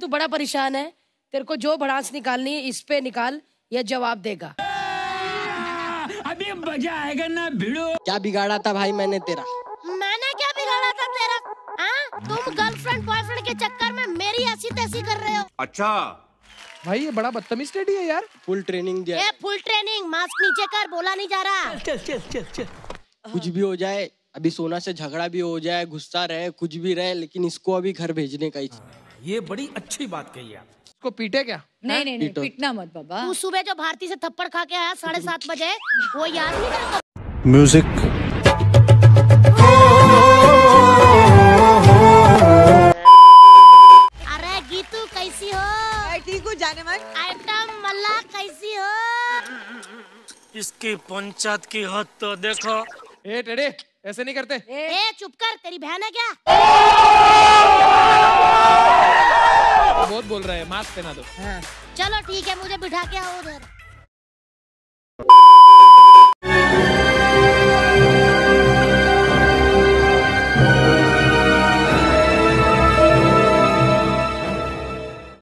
तू बड़ा परेशान है, तेरे को जो भड़ास निकालनी है इस पे निकाल, यह जवाब देगा। अभी मजा आएगा ना भिड़ो। क्या बिगाड़ा था भाई मैंने तेरा? मैंने क्या बिगाड़ा था तेरा? हाँ, तुम गर्लफ्रेंड बॉयफ्रेंड के चक्कर में मेरी ऐसी तैसी कर रहे हो। अच्छा भाई ये बड़ा बदतमीज टेडी है यार। फुल ट्रेनिंग दिया है। फुल ट्रेनिंग, मास्क नीचे कर, बोला नहीं जा रहा। चल चल चल चल। कुछ भी हो जाए, अभी सोना से झगड़ा भी हो जाए, गुस्सा रहे, कुछ भी रहे, लेकिन इसको अभी घर भेजने का ही। ये बड़ी अच्छी बात कही आप। इसको पीटे क्या? नहीं नहीं नहीं, पीटना मत बाबा। तू सुबह जो भारती से थप्पड़ खा के आया 7:30 बजे, वो याद नहीं करता। म्यूजिक इसकी पंचायत की हद तो देखो। ए टेढ़े ऐसे नहीं करते। ए चुप कर, तेरी बहन है क्या? बहुत बोल रहा है, मास्क पहना दो। हाँ। चलो ठीक है, मुझे बिठा के आओ उधर।